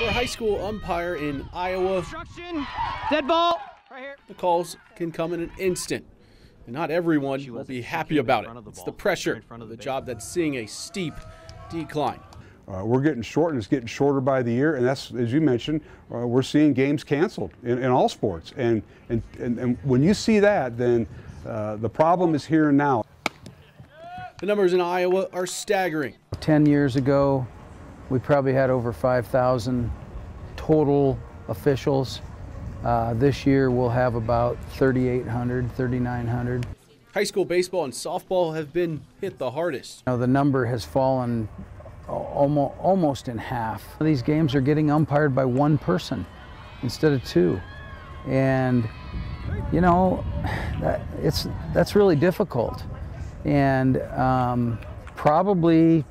For a high school umpire in Iowa, obstruction, dead ball, right here. The calls can come in an instant, and not everyone will be happy about it. It's the pressure in front of the job that's seeing a steep decline. We're getting short, and it's getting shorter by the year, and that's, as you mentioned, we're seeing games canceled in all sports. And when you see that, then the problem is here and now. The numbers in Iowa are staggering. 10 years ago, we probably had over 5,000 total officials. This year, we'll have about 3,800, 3,900. High school baseball and softball have been hit the hardest. Now, the number has fallen almost in half. These games are getting umpired by one person instead of two, and you know that's really difficult. And probably,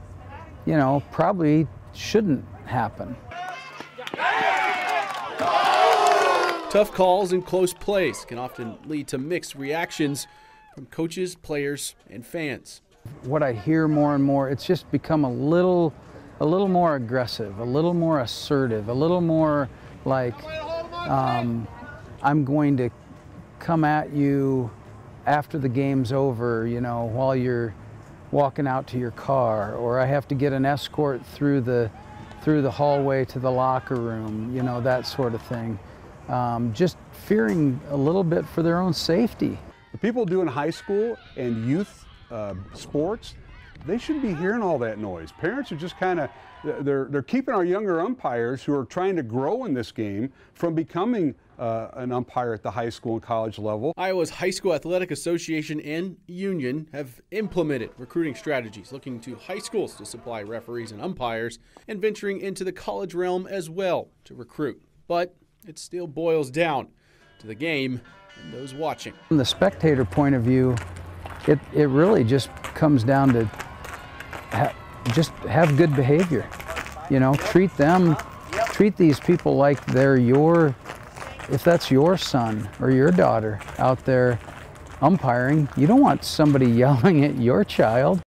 you know, probably shouldn't happen. Tough calls and close plays can often lead to mixed reactions from coaches, players, and fans. What I hear more and more, it's just become a little more aggressive, a little more assertive, a little more like I'm going to come at you after the game's over, you know, while you're walking out to your car, or I have to get an escort through the hallway to the locker room, you know, that sort of thing. Just fearing a little bit for their own safety. The people doing high school and youth sports, they shouldn't be hearing all that noise. Parents are just kind of, they're keeping our younger umpires who are trying to grow in this game from becoming an umpire at the high school and college level. Iowa's High School Athletic Association and union have implemented recruiting strategies looking to high schools to supply referees and umpires, and venturing into the college realm as well to recruit. But it still boils down to the game and those watching. From the spectator point of view, it really just comes down to just have good behavior. You know, treat these people like they're your, if that's your son or your daughter out there umpiring, you don't want somebody yelling at your child.